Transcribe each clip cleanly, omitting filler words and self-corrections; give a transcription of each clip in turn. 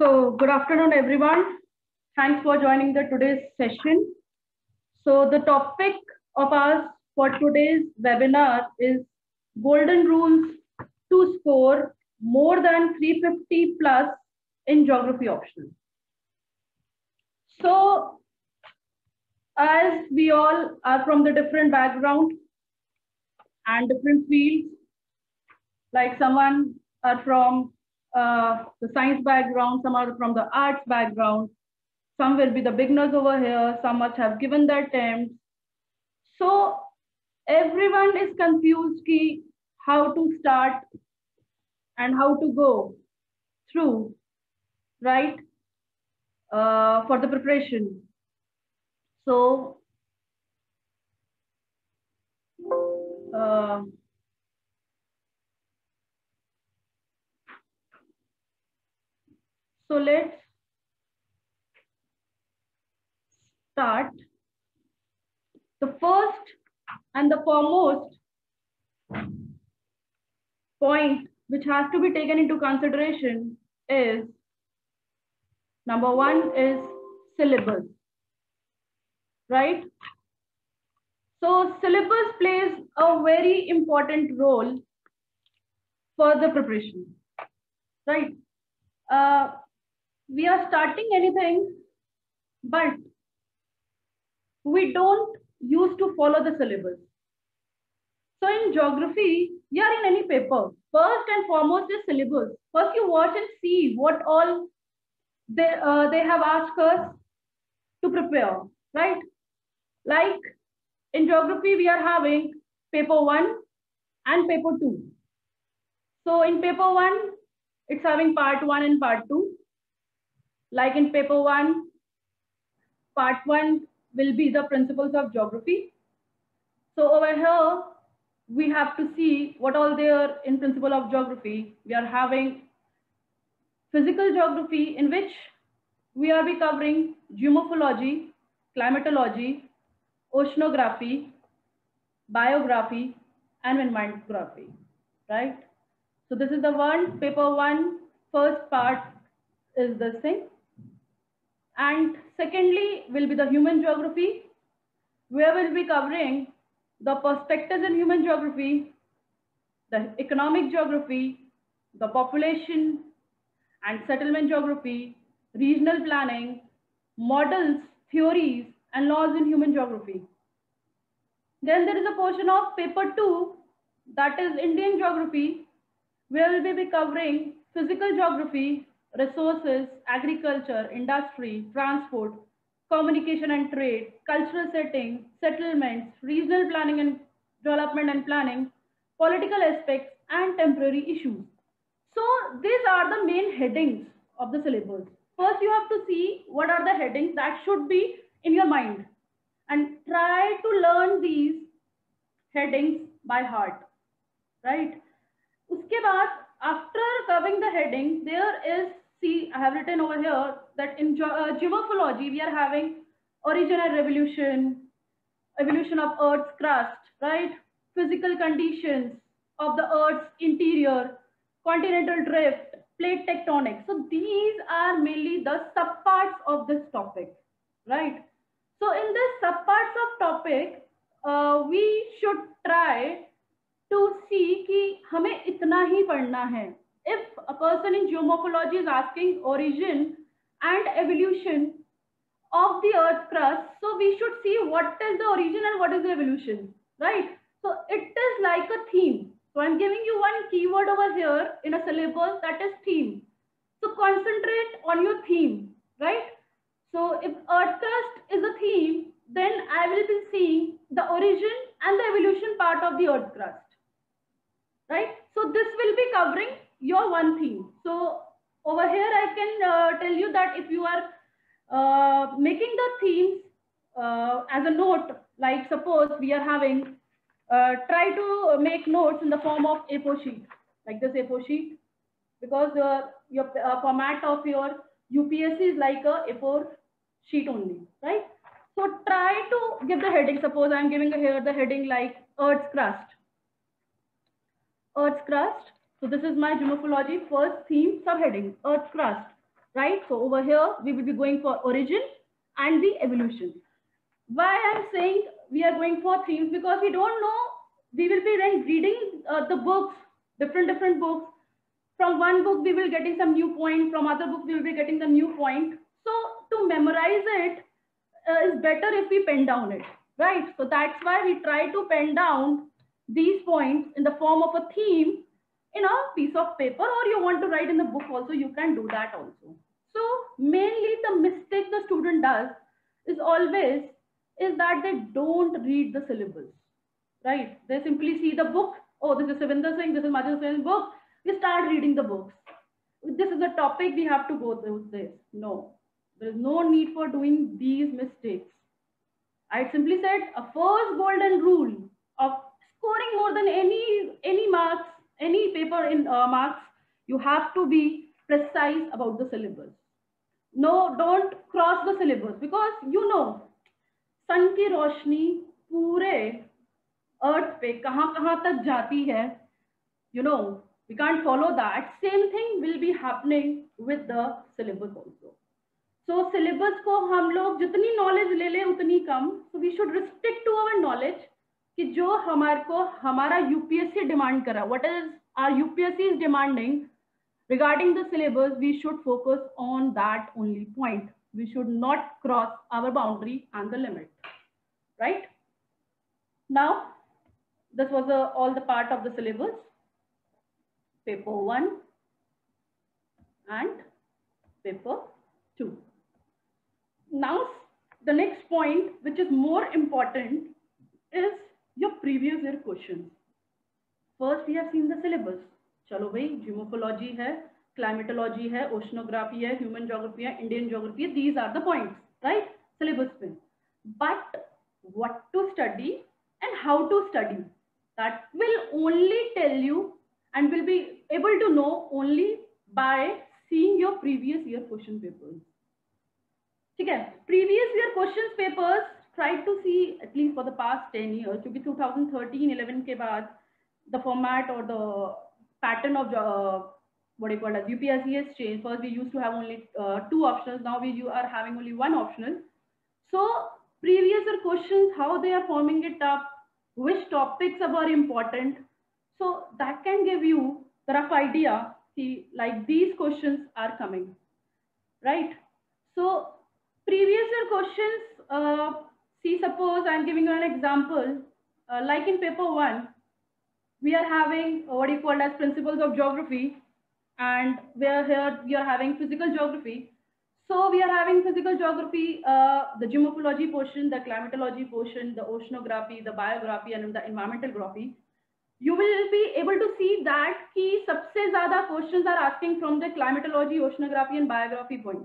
So good afternoon, everyone. Thanks for joining the today's session. So the topic of ours for today's webinar is golden rules to score more than 350 plus in geography optional. So as we all are from the different background and different fields, like someone are from the science background, some are from the arts background, some will be the beginners over here, some must have given their attempts. So everyone is confused ki how to start and how to go through, right, for the preparation. So so let's start. The first and the foremost point which has to be taken into consideration is number one is syllabus, right? So syllabus plays a very important role for the preparation, right? We are starting anything, but we don't used to follow the syllabus. So in geography, you are in any paper, first and foremost is syllabus. First you watch and see what all they have asked us to prepare, right? Like in geography, we are having paper 1 and paper 2. So in paper 1, it's having part 1 and part 2. Like in paper 1, part 1 will be the principles of geography. So over here, we have to see what all there in principle of geography. We are having physical geography, in which we are be covering geomorphology, climatology, oceanography, biography, and environmentography, right? So this is the one, paper 1, first part is this thing. And secondly will be the human geography, where we'll be covering the perspectives in human geography, the economic geography, the population and settlement geography, regional planning, models, theories, and laws in human geography. Then there is a portion of paper 2, that is Indian geography, where we'll be covering physical geography, resources, agriculture, industry, transport, communication and trade, cultural setting, settlements, regional planning and development and planning, political aspects and temporary issues. So these are the main headings of the syllabus. First you have to see what are the headings that should be in your mind and try to learn these headings by heart, right? Uske baad, after covering the heading, there is, see, I have written over here that in geomorphology, we are having origin and revolution, evolution of Earth's crust, right? Physical conditions of the Earth's interior, continental drift, plate tectonics. So these are mainly the subparts of this topic, right? So in this subparts of topic, we should try to see कि हमें इतना ही पढ़ना है. If a person in geomorphology is asking origin and evolution of the Earth crust, so we should see what is the origin and what is the evolution, right? So it is like a theme. So I'm giving you one keyword over here in a syllabus, that is theme. So concentrate on your theme, right? So if Earth crust is a theme, then I will be seeing the origin and the evolution part of the Earth crust, right? So this will be covering your one theme. So over here I can tell you that if you are making the themes as a note, like suppose we are having, try to make notes in the form of A4 sheet, like this A4 sheet, because your format of your UPSC is like a A4 sheet only, right? So try to give the heading. Suppose I am giving here the heading like Earth's crust. Earth's crust. So this is my geomorphology first theme subheading, Earth's crust, right? So over here we will be going for origin and the evolution. Why I'm saying we are going for themes? Because we don't know, we will be then reading the books, different books. From one book we will getting some new point, from other book we will be getting the new point. So to memorize it is better if we pen down it, right? So that's why we try to pen down these points in the form of a theme in a piece of paper, or you want to write in the book also, you can do that also. So mainly the mistake the student does is that they don't read the syllabus, right? They simply see the book. Oh, this is Savindra Singh, this is Madhav Sensor's book. We start reading the books. This is the topic, we have to go through this. No, there is no need for doing these mistakes. I simply said a first golden rule of scoring more than any marks, any paper in marks. You have to be precise about the syllabus. No, don't cross the syllabus, because you know सन की रोशनी पूरे अर्थ पे कहाँ तक जाती है. You know, we can't follow that. Same thing will be happening with the syllabus also. So syllabus को हम लोग जितनी knowledge ले ले उतनी कम. So we should restrict to our knowledge कि जो हमारे को हमारा UPSC demand करा. What is our UPSC is demanding regarding the syllabus? We should focus on that only point. We should not cross our boundary and the limit, right? Now, this was all the part of the syllabus, paper 1 and paper 2. Now, the next point, which is more important, is your previous year questions. First, we have seen the syllabus. चलो भाई, geomorphology है, climatology है, oceanography है, human geography है, Indian geography है. These are the points, right? Syllabus पे. But what to study and how to study, that will only tell you and will be able to know only by seeing your previous year question papers. ठीक है? Previous year questions papers, try to see at least for the past 10 yeyears, क्योंकि 2013-11 के बाद the format or the pattern of what you call as UPSC has changed. First we used to have only two options. Now you are having only one optional. So previous year questions, how they are forming it up, which topics are important. So that can give you the rough idea. See, like these questions are coming, right? So previous year questions. See, suppose I am giving you an example. Like in paper 1, we are having what you call as principles of geography. And here we are having physical geography. So we are having physical geography, the geomorphology portion, the climatology portion, the oceanography, the biography, and the environmental geography. You will be able to see that ki sabse zyada questions are asking from the climatology, oceanography, and biography point.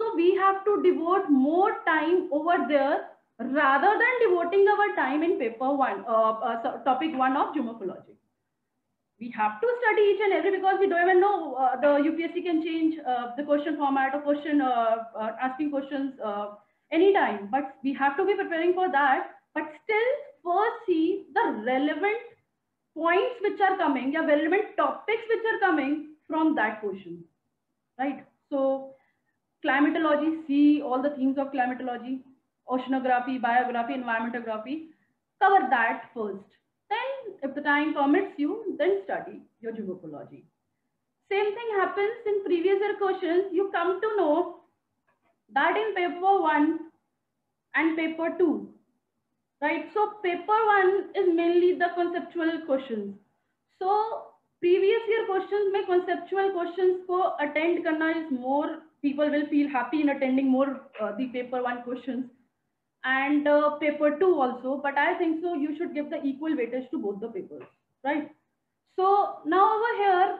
So we have to devote more time over there rather than devoting our time in paper 1, topic 1 of geomorphology. We have to study each and every, because we don't even know the UPSC can change the question format or question asking questions anytime. But we have to be preparing for that. But still, first see the relevant points which are coming, or relevant topics which are coming from that question, right? So, climatology, see all the themes of climatology, oceanography, biography, environmental geography. Cover that first. Then, if the time permits you, then study your geomorphology. Same thing happens in previous year questions. You come to know that in paper 1 and paper 2, right? So paper 1 is mainly the conceptual questions. So previous year questions में conceptual questions को attend करना is more, people will feel happy in attending more the paper 1 questions. And paper 2 also, but I think so you should give the equal weightage to both the papers, right? So now over here,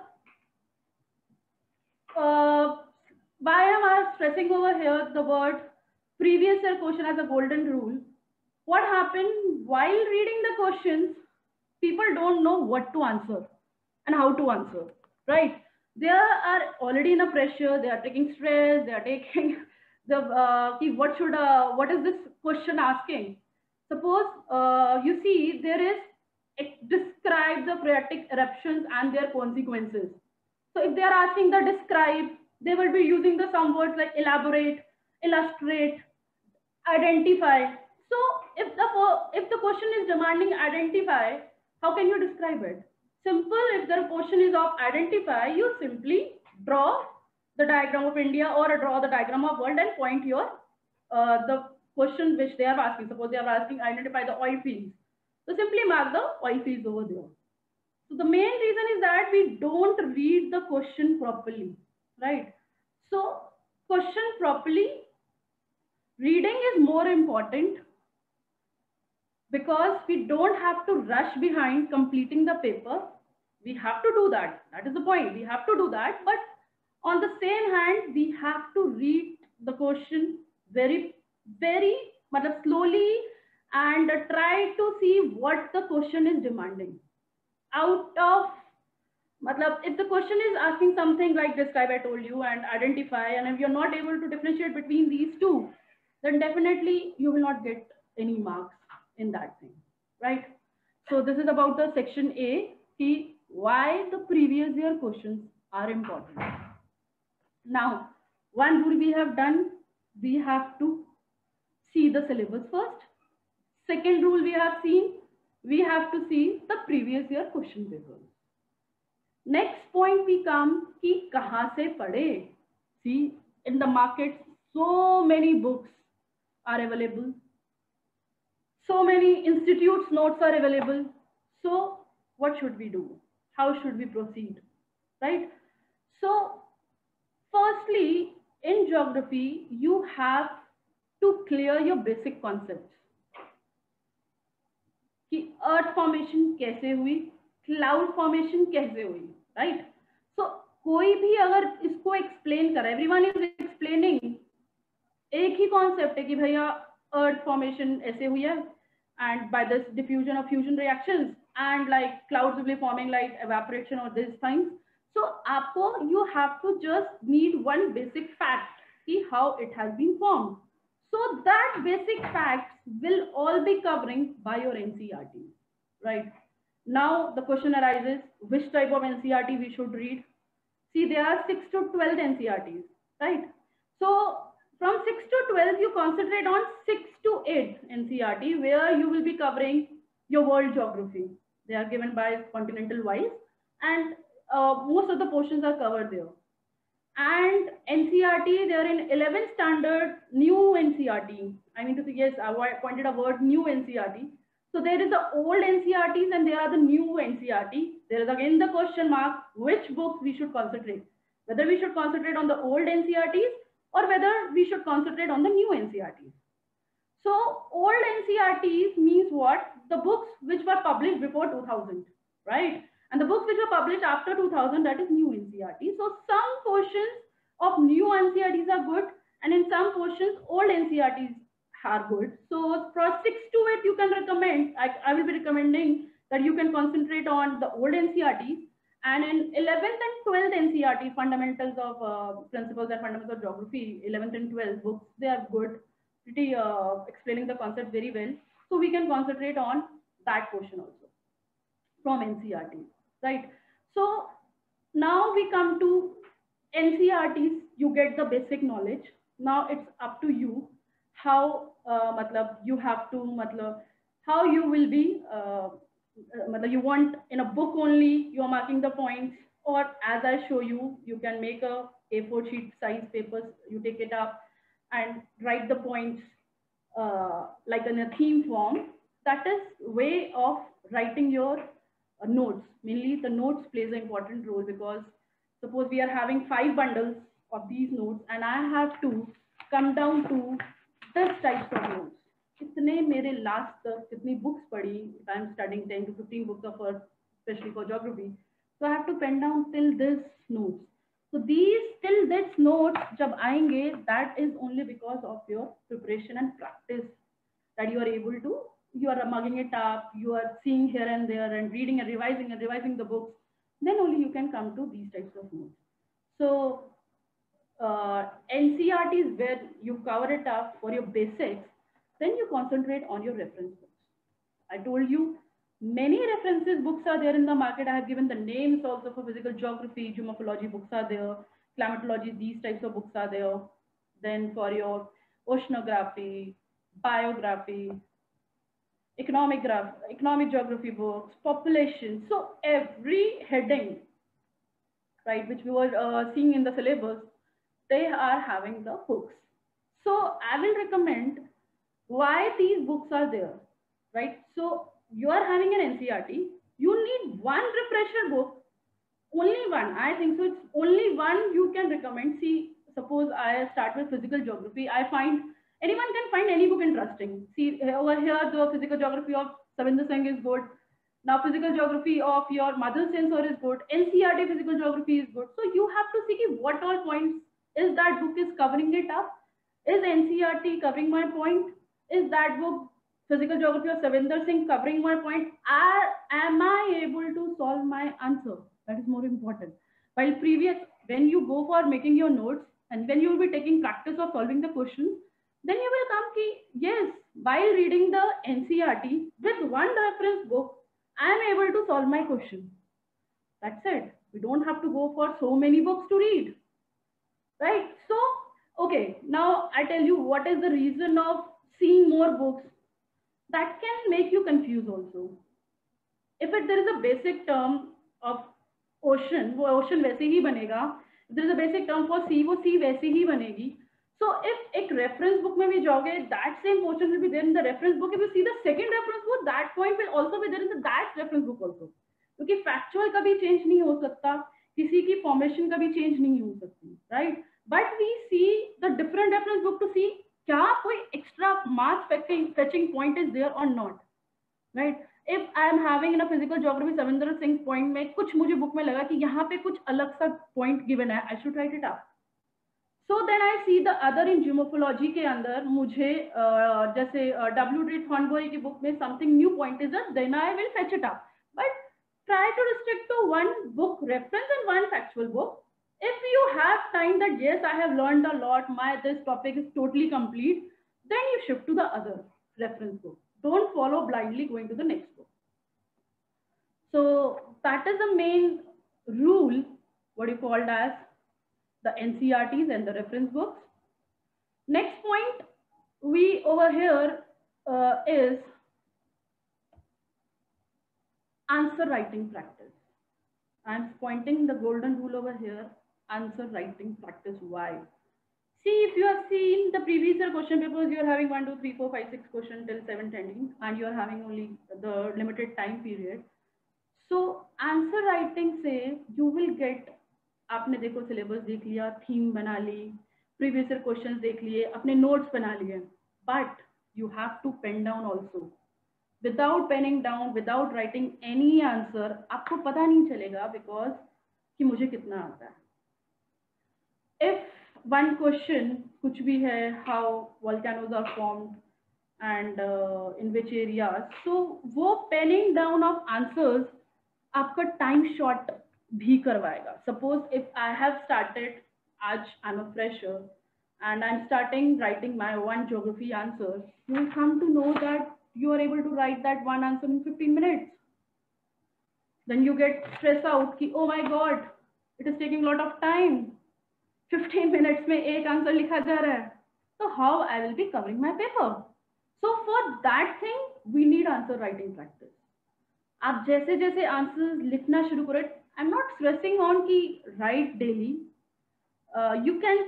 why am I stressing over here the word previous year question as a golden rule? What happened while reading the questions? People don't know what to answer and how to answer, right? They are already in a pressure. They are taking stress. They are taking the what is this question asking? Suppose you see there is, it describe the phreatic eruptions and their consequences. So if they are asking the describe, they will be using the some words like elaborate, illustrate, identify. So if the question is demanding identify, how can you describe it? Simple. If the question is of identify, you simply draw the diagram of India or draw the diagram of world and point your the question which they are asking. Suppose they are asking identify the oil fields, so simply mark the oil fields over there. So the main reason is that we don't read the question properly, right? So question properly reading is more important because we don't have to rush behind completing the paper. We have to do that. That is the point. We have to do that. But on the same hand, we have to read the question very matlab slowly and try to see what the question is demanding. Out of matlab, if the question is asking something like describe, I told you, and identify, and if you are not able to differentiate between these two, then definitely you will not get any marks in that thing, right? So this is about the section A. Why the previous year questions are important. Now, one rule we have done: we have to see the syllabus first. Second rule we have seen: we have to see the previous year question paper. Next point we come कि कहाँ से पढ़े? See, in the market, so many books are available. So many institutes' notes are available. So what should we do? How should we proceed? Right? So, firstly, in geography, you have to clear your basic concepts. कि earth formation कैसे हुई, cloud formation कैसे हुई, right? So कोई भी अगर इसको explain करे, everyone is explaining एक ही concept है कि भैया earth formation ऐसे हुई है, and by this diffusion or fusion reactions, and like clouds will be forming like evaporation or these things. So आपको you have to just need one basic fact कि how it has been formed. So that basic facts will all be covering by your NCERT, right? Now the question arises: which type of NCERT we should read? See, there are 6 to 12 NCERTs, right? So from 6 to 12, you concentrate on 6 to 8 NCERT, where you will be covering your world geography. They are given by continental wise, and most of the portions are covered there. And NCERT, they are in 11th standard new NCERT. I mean to say, yes, I pointed a word new NCERT. So there is the old NCERTs and there are the new NCERT. There is again the question mark: which books we should concentrate? Whether we should concentrate on the old NCERTs or whether we should concentrate on the new NCERTs. So old NCERTs means what? The books which were published before 2000, right? And the books which were published after 2000, that is new NCERT. So some portions of new NCERTs are good, and in some portions old NCERTs are good. So for 6 to 8, you can recommend. I will be recommending that you can concentrate on the old NCERTs, and in 11th and 12th NCERT, fundamentals of principles and fundamentals of geography, 11th and 12th books, they are good, pretty explaining the concept very well. So we can concentrate on that portion also from NCERT. Right. So now we come to NCERTs. You get the basic knowledge. Now it's up to you how how you will be you want in a book only you are marking the points, or as I show you, you can make a A4 sheet size papers. You take it up and write the points like in a theme form. That is way of writing your notes. Mainly the notes plays an important role, because suppose we are having 5 bundles of these notes and I have to come down to this type of notes. Kitne mere last tak kitni books padhi? If I am studying 10 to 15 books of earth, especially for geography, so I have to pen down till this notes. So these till this notes jab aayenge, that is only because of your preparation and practice that you are able to. You are mugging it up. You are seeing here and there and reading and revising the books. Then only you can come to these types of notes. So NCERT is where you cover it up for your basics. Then you concentrate on your reference books. I told you many references books are there in the market. I have given the names also for physical geography, geomorphology books are there. climatology, these types of books are there. Then for your oceanography, biography, economic geography books, population. So every heading, right, which we were seeing in the syllabus, they are having the books. So I will recommend why these books are there, right? So you are having an NCERT, you need one refresher book, only one. I think so. It's only one you can recommend. See, suppose I start with physical geography. I find anyone can find any book interesting. See, over here the physical geography of Savindra Singh is good. Now physical geography of your Madhav Sensor is good. NCERT physical geography is good. So you have to see what all points is that book is covering it up. Is NCERT covering my point? Is that book physical geography of Savindra Singh covering my point? Am I able to solve my answer? That is more important. While previous, when you go for making your notes and when you will be taking practice of solving the questions, then you will come ki yes, while reading the NCERT with one reference book, I am able to solve my question. That's it. We don't have to go for so many books to read, right? So okay, now I tell you what is the reason of seeing more books that can make you confused also. If there is a basic term of ocean, वो ocean वैसे ही बनेगा. There is a basic term for sea, वो sea वैसे ही बनेगी. So if एक reference book में भी जाओगे, that same portion will be there in the reference book. If you see the second reference book, that point will also be there in the that reference book also. क्योंकि factual कभी change नहीं हो सकता, किसी की formation कभी change नहीं हो सकती, right? But we see the different reference book to see क्या कोई extra mark fetching point is there or not, right? If I am having in a physical geography Savindra Singh point में कुछ मुझे book में लगा कि यहाँ पे कुछ अलग सा point given है, I should write it up. So then I see the other in geomorphology के अंदर मुझे जैसे W. Thornbury की book में something new point is there, then I will fetch it up. But try to restrict to one book reference and one factual book. If you have time that yes, I have learned a lot, my this topic is totally complete, then you shift to the other reference book. Don't follow blindly going to the next book. So that is the main rule, what you called as the NCERTs and the reference books. Next point we over here is answer writing practice. I am pointing the golden rule over here, answer writing practice. Why? See, if you have seen the previous year question papers, you are having 1, 2, 3, 4, 5, 6 questions till 7:10, and you are having only the limited time period. So answer writing से you will get, आपने देखो syllabus देख लिया, theme बना ली, previous year questions देख लिए, अपने notes बना लिए, but you have to pen down also. Without penning down, without writing any answer, आपको पता नहीं चलेगा because कि मुझे कितना आता है. If one question कुछ भी है, how volcanoes are formed and in which areas, so वो penning down of answers आपका time short भी करवाएगा. Suppose if I have started, आज I'm a fresher and I'm starting writing my one geography answer, you will come to know that you are able to write that one answer in 15 minutes. Then you get stressed out कि oh my god, it is taking lot of time, 15 minutes में एक answer लिखा जा रहा है, तो how I will be covering my paper. So for that thing we need answer writing practice. आप जैसे जैसे आंसर लिखना शुरू करें, I am not stressing on की write daily, you can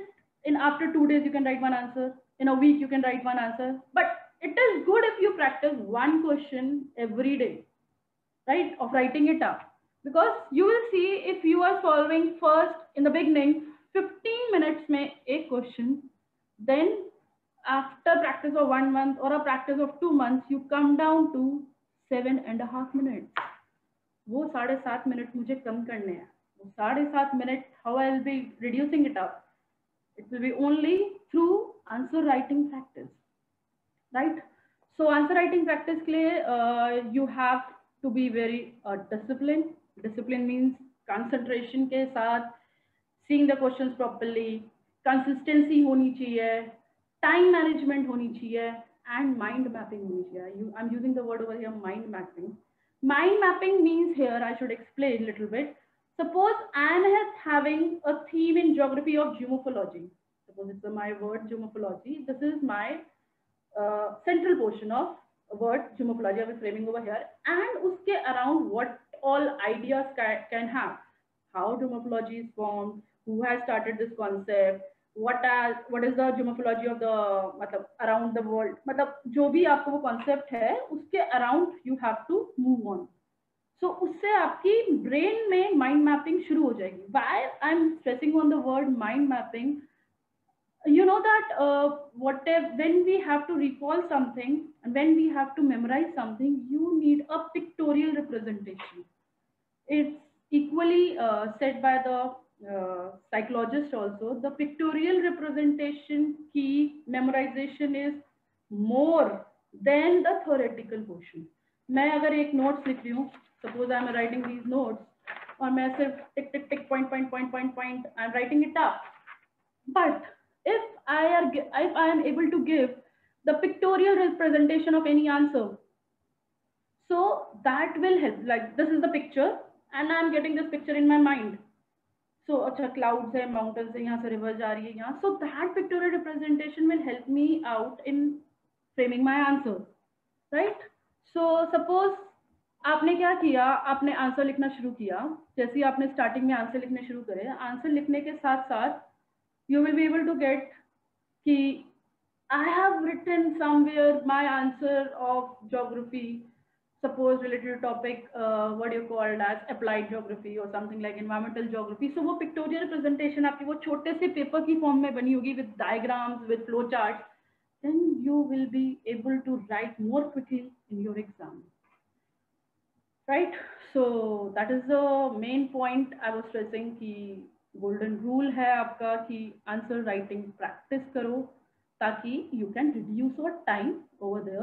in after 2 days you can write one answer, in a week you can write one answer, but it is good if you practise one question every day, right, of writing it up, because you will see if you are solving first in the beginning 15 minutes में एक question, then after practice of 1 month or a practice of 2 months you come down to 7.5 minutes. वो 7.5 minute मुझे कम करने हैं, वो 7.5 minute how I will be reducing it up? It will be only through answer writing practice, right? So answer writing practice के लिए you have to be very disciplined. Discipline means concentration के साथ seeing the questions properly, consistency होनी चाहिए, time management होनी चाहिए, and mind mapping होनी चाहिए. I'm using the word over here, mind mapping. Mind mapping means here I should explain little bit. Suppose Anne has having a theme in geography of geomorphology. Suppose it's my word geomorphology. This is my central portion of word geomorphology. I was framing over here, and उसके around what all ideas can have. How geomorphology is formed. Who has started this concept? What is the geomorphology of the मतलब around the world. मतलब जो भी आपको वो concept है उसके around you have to move on. So उससे आपकी brain में mind mapping शुरू हो जाएगी. Why I'm stressing on the word mind mapping? You know that when we have to recall something and when we have to memorize something, you need a pictorial representation. It's equally said by the psychologist also. The pictorial representation key memorization is more than the theoretical portion. मैं अगर एक notes लिख रही हूँ, suppose I'm writing these notes, और मैं सिर्फ tick tick tick point point point point point I'm writing it up, but if I am able to give the pictorial representation of any answer, so that will help. Like this is the picture, and I am getting this picture in my mind. So, अच्छा clouds है, mountains है, यहाँ से river जा रही है यहाँ. So that pictorial representation will help me out in framing my answer, right? So suppose आपने क्या किया, आपने आंसर लिखना शुरू किया. जैसे आपने स्टार्टिंग में आंसर लिखने शुरू करे, आंसर लिखने के साथ साथ you will be able to get कि I have written somewhere my answer of geography, suppose related topic what you called as applied geography or something like environmental geography. So वो pictorial representation आपकी वो छोटे से paper की form में बनी होगी with diagrams, with flow charts. Then you will be able to write more quickly in your exam, right? So that is the main point I was stressing कि golden rule है आपका कि answer writing practice करो ताकि you can reduce your time over there,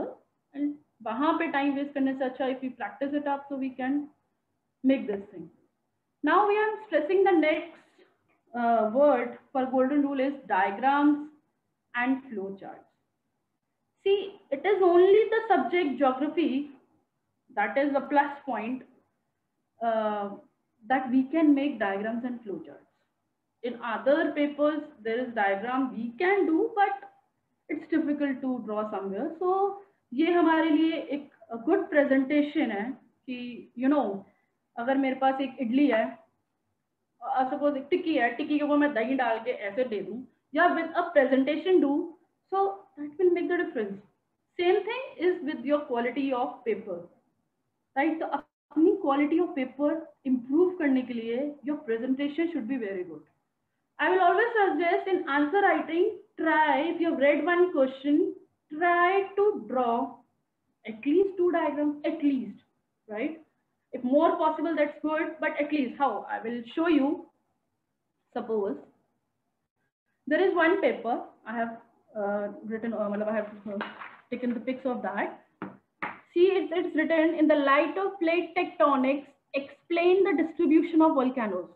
and वहाँ पे time waste करने से अच्छा if you practice it up so we can make this thing. Now we are stressing the next word for golden rule is diagrams and flow charts. See it is only the subject geography that is a plus point that we can make diagrams and flow charts. In other papers there is diagram we can do, but it's difficult to draw somewhere. So ये हमारे लिए एक good presentation है कि you know अगर मेरे पास एक इडली है, suppose एक टिक्की है, टिक्की के ऊपर मैं दही डाल के ऐसे दे दूँ या with a presentation do, so that will make the difference. Same thing is with your quality of paper, right? तो अपनी quality of paper improve करने के लिए your presentation should be very good. I will always suggest in answer writing, try if you have read one question, try to draw at least two diagrams, at least, right? If more possible, that's good, but at least how? I will show you. Suppose there is one paper I have written, I have taken the pics of that. See, it's written in the light of plate tectonics, explain the distribution of volcanoes,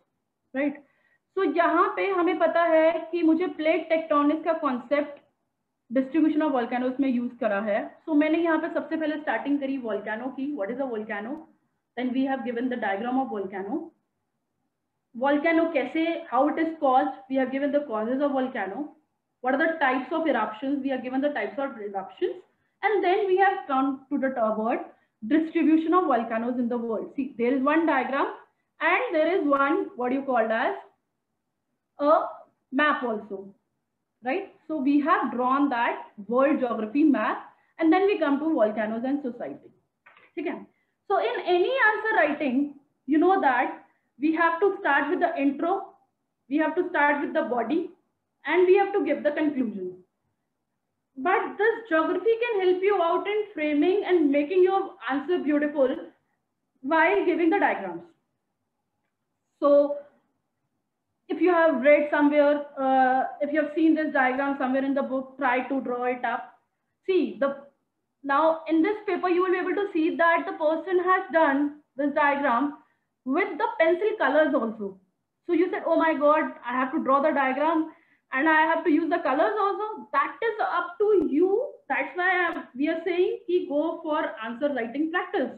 right? तो यहाँ पे हमें पता है कि मुझे plate tectonics का concept distribution of volcanoes में यूज करा है. सो मैंने यहाँ पे सबसे पहले स्टार्टिंग करी वोल्केनो की, what is a volcano, then we have given the diagram of volcano, volcano कैसे, how it is caused, we have given the causes of volcano, what are the types of eruptions, we have given the types of eruptions, and then we have come to the word distribution of volcanoes in the world. See there is one diagram and there is one what you called as a map also, right? So we have drawn that world geography map, and then we come to volcanoes and society. Okay. So in any answer writing, you know that we have to start with the intro, we have to start with the body, and we have to give the conclusion. But this geography can help you out in framing and making your answer beautiful while giving the diagrams. So if you have read somewhere, if you have seen this diagram somewhere in the book, try to draw it up. See, the now in this paper you will be able to see that the person has done this diagram with the pencil colors also. So you said, oh my god, I have to draw the diagram and I have to use the colors also. That is up to you. That's why we are saying ki go for answer writing practice.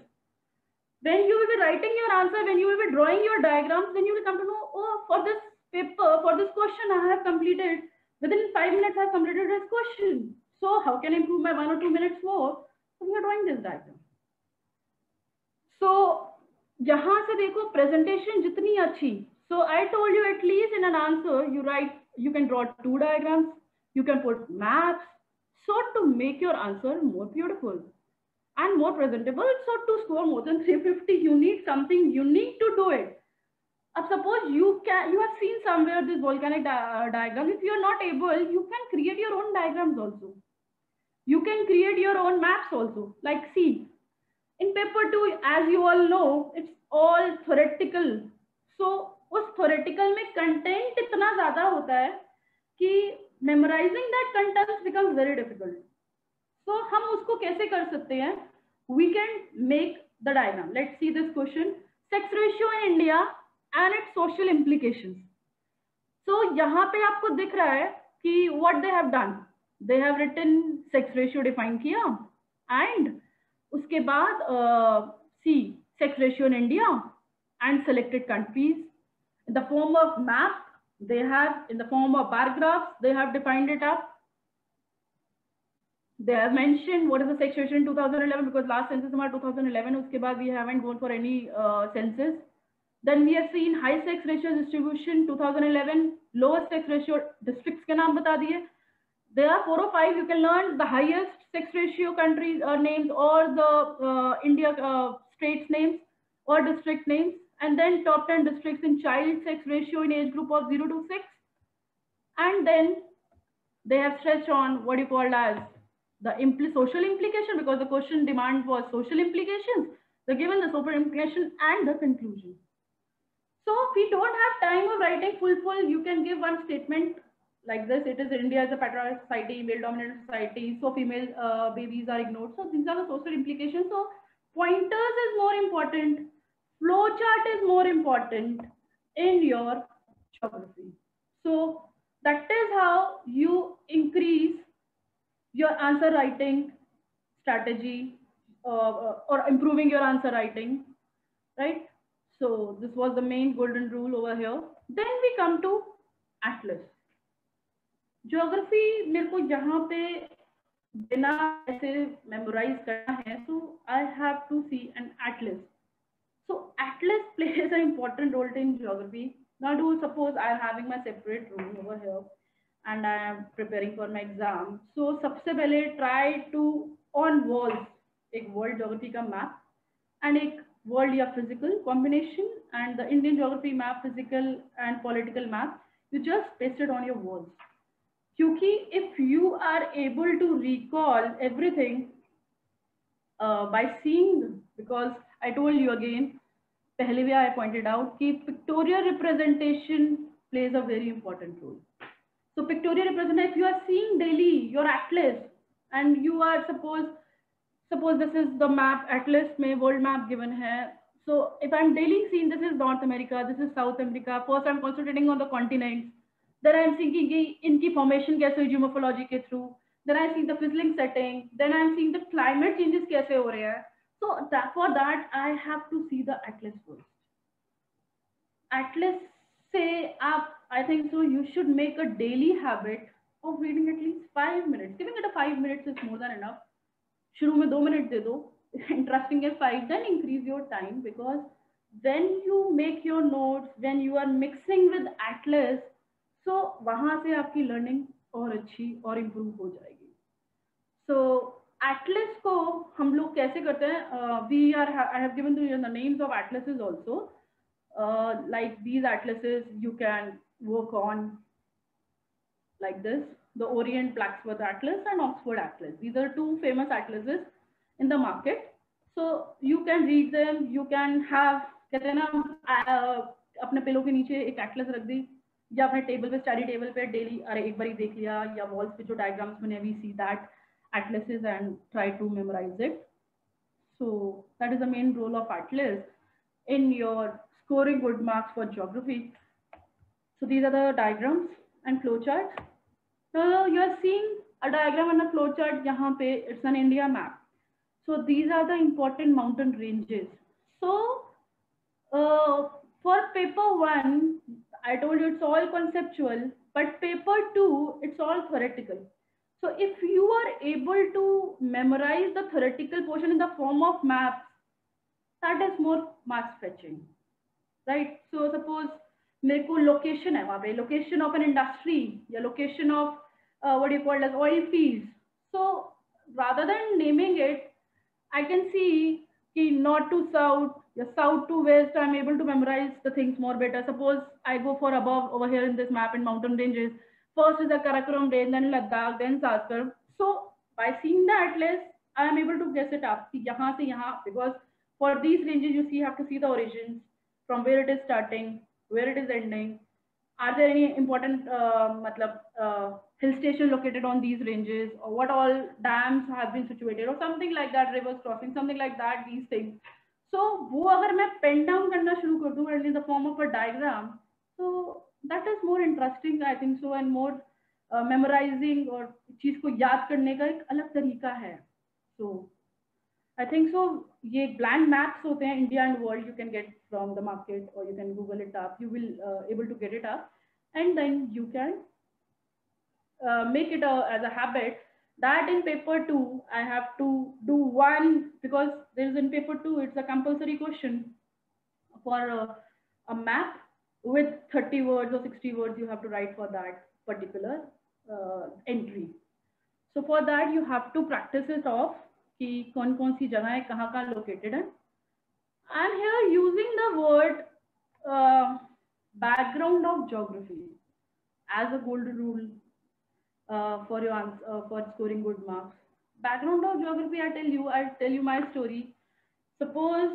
When you will be writing your answer, when you will be drawing your diagrams, then you will come to know, oh, for this paper for this question. I have completed within 5 minutes. I have completed this question. So how can I improve my 1 or 2 minutes more? So we are drawing this diagram. So यहाँ से देखो presentation जितनी अच्छी. So I told you at least in an answer you write. You can draw 2 diagrams. You can put maps. So to make your answer more beautiful and more presentable, so to score more than 350, you need something unique to do it. Now suppose you have seen somewhere this volcanic diagram. If you are not able, you can create your own diagrams also. You can create your own maps also. Like see, in paper 2, as you all know, it's all theoretical. So उस theoretical में content इतना ज़्यादा होता है कि memorizing that content becomes very difficult. So हम उसको कैसे कर सकते हैं? We can make the diagram. Let's see this question. Sex ratio in India and its social implications. So यहाँ पे आपको दिख रहा है कि what they have done? They have written sex ratio define किया and उसके बाद see sex ratio in India and selected countries in the form of map. They have in the form of bar graphs. They have defined it up. They have mentioned what is the sex ratio in 2011 because last census was 2011. Uske baad we haven't gone for any census. Then we have seen high sex ratio distribution 2011. Lowest sex ratio districts के नाम बता दिए. There are 4 or 5. You can learn the highest sex ratio countries names or the India states names or district names. And then top 10 districts in child sex ratio in age group of 0 to 6, and then they have stressed on what you call as the social implication because the question demand was social implications. They given the social implication and the conclusion. So we don't have time of writing full. You can give one statement like this: it is India is a patriarchal society, male dominant society, so female babies are ignored. So these are the social implications. So pointers is more important. Flow chart is more important in your geography. So that is how you increase your answer writing strategy or improving your answer writing, right? So this was the main golden rule over here. Then we come to atlas. Geography मेरे को यहाँ पे बिना ऐसे memorize करना है, so I have to see an atlas. So atlas plays an important role in geography. Now do suppose I am having my separate room over here, and I am preparing for my exam. So सबसे पहले try to on walls एक world geography का map and एक world या physical combination and the Indian geography map, physical and political map. You just paste it on your walls. क्योंकि if you are able to recall everything by seeing, because I told you again, पहले भी I pointed out कि pictorial representation plays a very important role. So pictorial representation, if you are seeing daily your atlas and you are suppose this is the map, atlas में world map given है. So if I am daily seeing this is North America, this is South America. First I am concentrating on the continents. Then I am thinking कि इनकी formation कैसे हुई geomorphology के through. Then I am seeing the fizzling setting. Then I am seeing the climate changes कैसे हो रहे हैं. So for that, I have to see the atlas first. Atlas say up. I think so. You should make a daily habit of reading at least 5 minutes. Giving it a 5 minutes is more than enough. शुरू में 2 minutes दे दो. Interesting है 5. Then increase your time because when you make your notes, when you are mixing with atlas, so वहाँ से आपकी learning और अच्छी और improve हो जाएगी. So एटलस को हम लोग कैसे करते हैं? We are I have given to you the names of atlases also, like these atlases you can work on like this, the Orient Blackford atlas and Oxford atlas. These are 2 famous atlases in the market. So you can read them, you can have, कहते हैं ना, अपने pillow के नीचे एक Atlas रख दी या अपने टेबल पे, स्टडी टेबल पे डेली अरे एक बार ही देख लिया, या वॉल्स पे जो डायग्राम्स बने, we see that atlases and try to memorize it. So that is the main role of atlas in your scoring good marks for geography. So these are the diagrams and flow chart. Now you are seeing a diagram and a flow chart. यहाँ पे it's an India map. So these are the important mountain ranges. So for paper 1, I told you it's all conceptual, but paper 2, it's all theoretical. So if you are able to memorize the theoretical portion in the form of maps, that is more mark fetching, right? So suppose मेरे को location है वहाँ पे, location of an industry या location of what do you call as oil fields. So rather than naming it, I can see कि north to south या south to west, I am able to memorize the things more better. Suppose I go for above over here in this map in mountain ranges. First is the Karakoram range, then Ladakh, then Satpur. So by seeing the atlas, I am able to guess it up कि यहाँ से यहाँ, because for these ranges you see have to see the origins, from where it is starting, where it is ending. Are there any important hill station located on these ranges, or what all dams have been situated, or something like that, rivers crossing, something like that, these things. So वो अगर मैं pen down करना शुरू कर दूँ in the form of a diagram, so that is more interesting, I think so, and more memorizing और चीज को याद करने का एक अलग तरीका है. So I think so ये blank maps होते हैं India and world, you can get from the market or you can Google it up. You will able to get it up, and then you can make it as a habit that in paper 2 I have to do one, because there is in paper 2 it's a compulsory question for a map with 30 words or 60 words you have to write for that particular entry. So for that you have to practice it off कि कौन-कौन सी जगह है, कहाँ-कहाँ located है. I am here using the word background of geography as a golden rule for your answer, for scoring good marks. Background of geography, I tell you my story. Suppose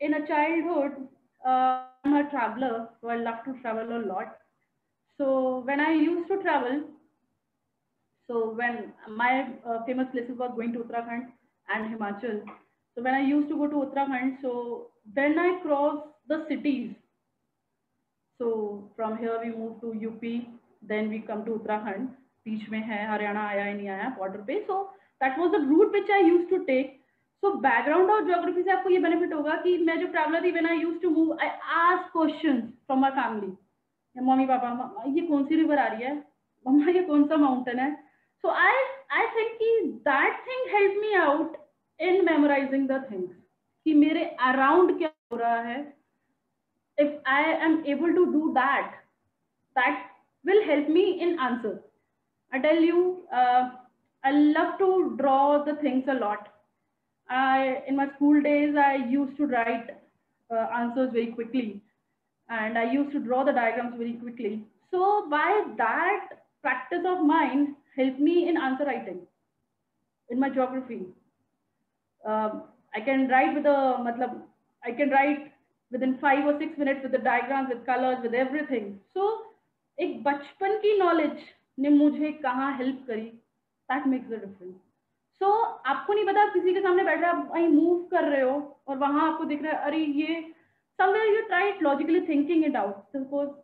in a childhood, I'm a traveler, so I love to travel a lot. So when I used to travel, so when my famous places were going to Uttarakhand and Himachal. So when I used to go to Uttarakhand, so then I crossed the cities. So from here we moved to UP, then we come to Uttarakhand. Beach में है, हरियाणा आया ही नहीं आया border पे. So that was the route which I used to take. So background और geography से आपको ये benefit होगा कि मैं जो traveler थी, when I used to move, I asked questions from my family. या मम्मी पापा, ये कौन सी river आ रही है? मम्मा ये कौन सा mountain है? So I think कि that thing helped me out in memorizing the things. कि मेरे around क्या हो रहा है? If I am able to do that, that will help me in answer. I tell you, I love to draw the things a lot. In my school days, I used to write answers very quickly, and I used to draw the diagrams very quickly. So by that practice of mine, helped me in answer writing, in my geography. I can write with I can write within 5 or 6 minutes with the diagrams, with colors, with everything. So एक बचपन की knowledge ने मुझे कहाँ help करी, that makes a difference. So आपको नहीं पता, आप किसी के सामने बैठ रहे हो, आप वहीं मूव कर रहे हो और वहाँ आपको दिख रहा है, अरे ये somewhere you tried logically thinking it out. Suppose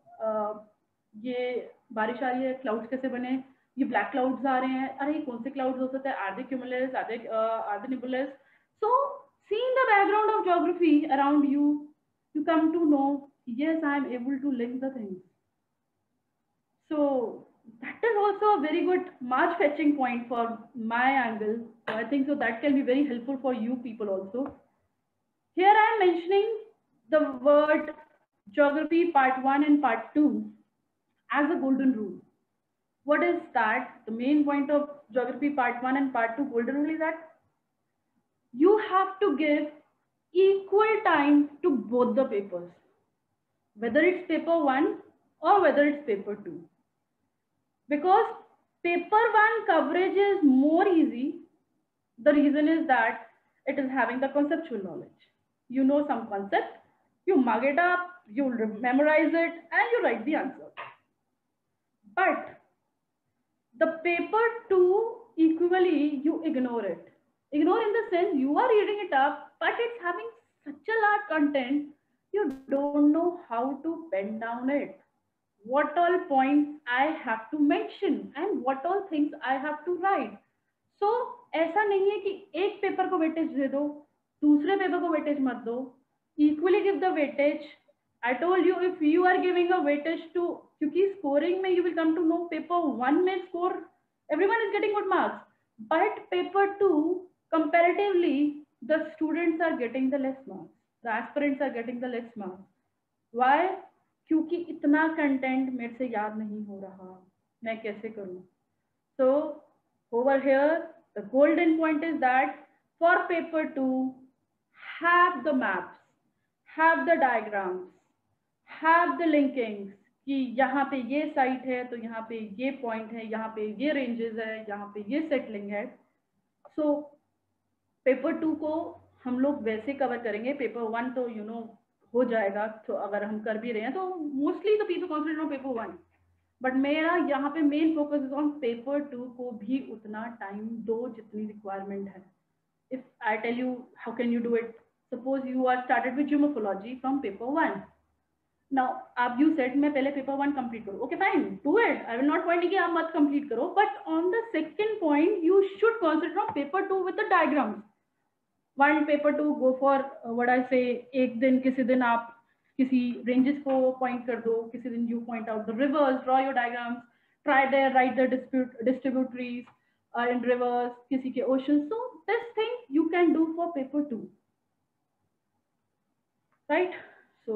ये बारिश आ रही है, क्लाउड्स कैसे बने, ये ब्लैक क्लाउड्स आ रहे हैं, अरे कौन से क्लाउड्स हो सकते हैं, are they cumulus, are they nebulous. So seeing the background of geography around you, you come to know, yes, I am able to link the things. So that is also a very good mark fetching point for my angle. So I think so that can be very helpful for you people also. Here I am mentioning the word geography part 1 and part 2 as a golden rule. What is that? The main point of geography part 1 and part 2 golden rule is that you have to give equal time to both the papers, whether it's paper 1 or whether it's paper 2. Because paper 1 coverage is more easy. The reason is that it is having the conceptual knowledge. You know some concept, you mug it up, you memorize it, and you write the answer. But the paper 2 equally you ignore it. Ignore in the sense you are reading it up, but it's having such a large content, you don't know how to pen down it. What all points I have to mention and what all things I have to write. So ऐसा नहीं है कि एक paper को weightage दे दो, दूसरे paper को weightage मत दो. Equally give the weightage I told you if you are giving a weightage to kyunki scoring mein you will come to know paper 1 mein score everyone is getting good marks but paper 2 comparatively the students are getting the less marks the aspirants are getting the less marks why kyunki itna content mere se yaad nahi ho raha main kaise karu so over here the golden point is that for paper 2 have the maps have the diagrams have the linkings कि यहाँ पे ये site है तो यहाँ पे ये point है यहाँ पे ये रेंजेस है यहाँ पे ये सेटलिंग है सो पेपर 2 को हम लोग वैसे कवर करेंगे पेपर 1 तो यू नो हो जाएगा तो अगर हम कर भी रहे हैं तो मोस्टली तो people concentrate on paper 1 but मेरा यहाँ पे main focus is on paper 2 को भी उतना टाइम दो जितनी रिक्वायरमेंट है if I tell you how can you do it Suppose you are started with geomorphology from paper 1. Now, you said मैं पहले paper 1 complete करूँ. Okay, fine, do it. I will not point कि आप मत complete करो. But on the second point, you should concentrate on paper 2 with the diagrams. While paper 2 go for what I say, एक दिन किसी दिन आप किसी ranges को point कर दो, किसी दिन you point out the rivers, draw your diagrams, try there, write the distributaries in rivers, किसी के oceans. So this thing you can do for paper 2. Right, so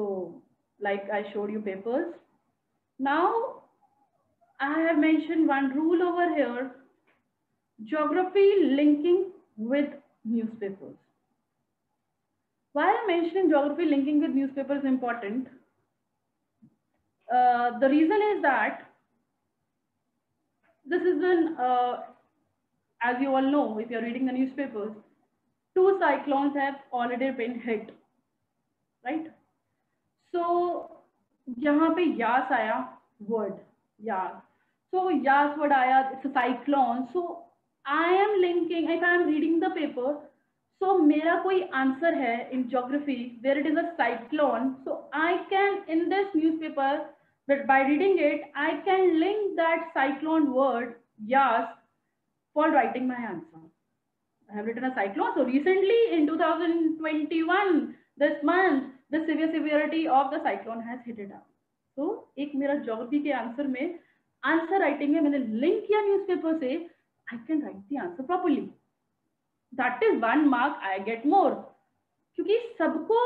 like I showed you papers. Now I have mentioned one rule over here: geography linking with newspapers. Why I am mentioning geography linking with newspapers is important? The reason is that this is an, as you all know, if you are reading the newspapers, 2 cyclones have already been hit. Right so यहाँ पे यास आया word यास so यास word आया it's a cyclone so I am linking if I am reading the paper so मेरा कोई answer है in geography where it is a cyclone so I can in this newspaper but by reading it I can link that cyclone word Yas for writing my answer I have written a cyclone so recently in 2021 this month the severity of the cyclone has hit it up so ek mera geography ke answer writing mein maine link kiya newspaper se I can write the answer properly that is one mark I get more kyunki sabko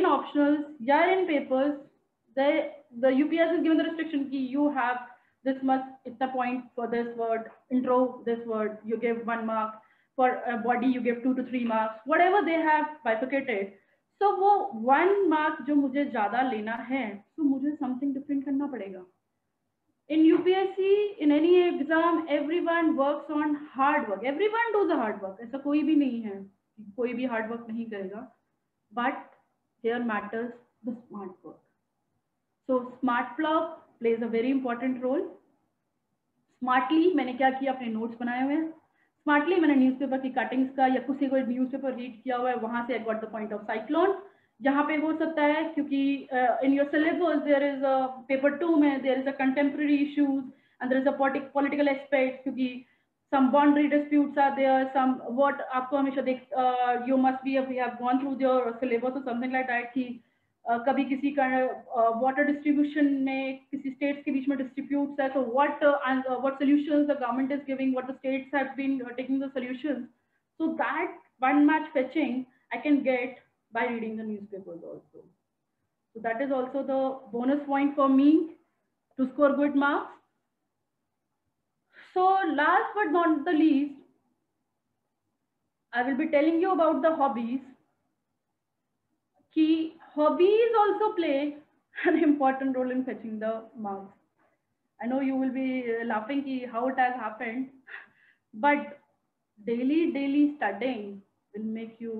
in optionals ya in papers the UPSC has given the restriction ki you have this much it's a point for this word intro this word you give 1 mark for a body you give 2 to 3 marks whatever they have bifurcated तो वो 1 mark जो मुझे ज्यादा लेना है तो मुझे something different करना पड़ेगा in UPSC in any exam everyone works on hard work everyone do the hard work ऐसा कोई भी नहीं है कोई भी हार्ड वर्क नहीं करेगा but there matters the smart work so smart plot plays a very important role smartly मैंने क्या किया अपने नोट्स बनाए हुए हैं स्मार्टली मैंने न्यूज़पेपर की कटिंग्स का या किसी को न्यूज़पेपर रीड किया हुआ है वहां से I got the point of cyclone यहाँ पे हो सकता है क्योंकि in your syllabus there is a paper 2 में there is a contemporary issues and there is a political aspect क्योंकि some boundary disputes are there some what आपको हमेशा you must be we have gone through your syllabus और something like that कि कभी किसी का water distribution में किसी स्टेट्स के बीच में डिस्ट्रीब्यूट्स है तो what solutions the government is giving what the states have been taking the solutions so that one match fetching I can get by reading the newspapers also so that is also the bonus point for me to score good marks so last but not the least I will be telling you about the hobbies कि hobbies also play an important role in fetching the marks I know you will be laughing ki how it has happened but daily studying will make you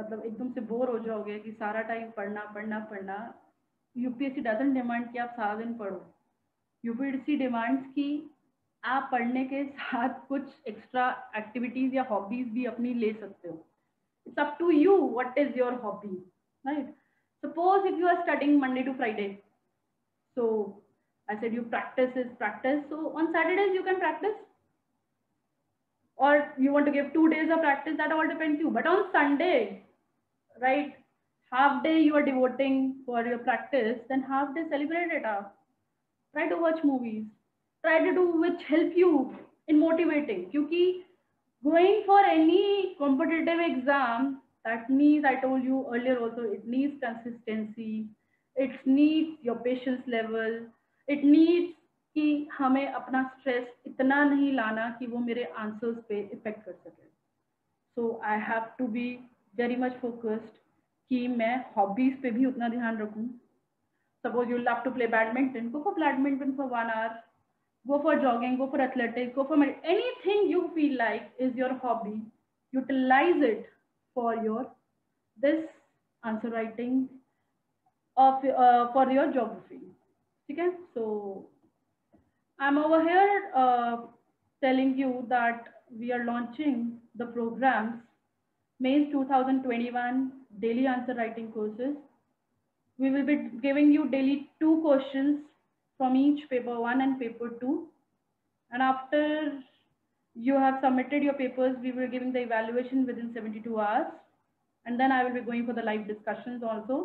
matlab ekdum se bore ho jaoge ki sara time padna UPSC doesn't demand ki aap sara din padho UPSC demands ki aap padhne ke sath kuch extra activities ya hobbies bhi apni le sakte ho It's up to you. What is your hobby, right? Suppose if you are studying Monday to Friday, so I said you practice. So on Saturdays you can practice, or you want to give 2 days of practice. That all depends you. But on Sunday, right? half day you are devoting for your practice, then half day celebrate it up. Try to watch movies. Try to do which help you in motivating. Because going for any competitive exam, that needs, I told you earlier also, it needs consistency. It needs your patience level. It needs कि हमें अपना stress इतना नहीं लाना कि वो मेरे answers पे इफेक्ट कर सके. So I have to be very much focused कि मैं हॉबीज पे भी उतना ध्यान रखूं. Suppose you love to play badminton, go for badminton for 1 hour, go for jogging, go for athletics, go for anything you feel like is your hobby. Utilise it for your this answer writing, for your geography. ठीक है. सो I'm over here telling you that we are launching the programs Mains 2021 daily answer writing courses. We will be giving you daily 2 questions from each paper 1 and paper 2, and after you have submitted your papers, we will be giving the evaluation within 72 hours, and then I will be going for the live discussions also.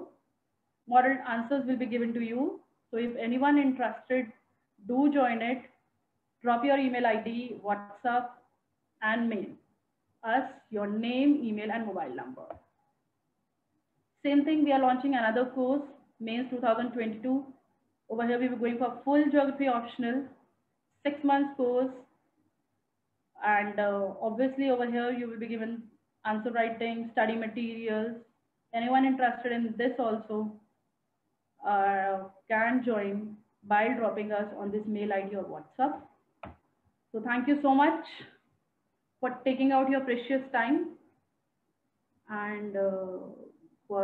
Model answers will be given to you. So if anyone interested, do join it. Drop your email ID, WhatsApp, and mail us your name, email, and mobile number. Same thing, we are launching another course, Mains 2022. Over here, we will be going for full geography optional, 6-month course, and obviously over here you will be given answer writing, study materials. Anyone interested in this also can join by dropping us on this mail ID or WhatsApp. So thank you so much for taking out your precious time and for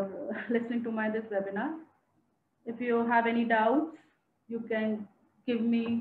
listening to my this webinar. If you have any doubts, you can give me.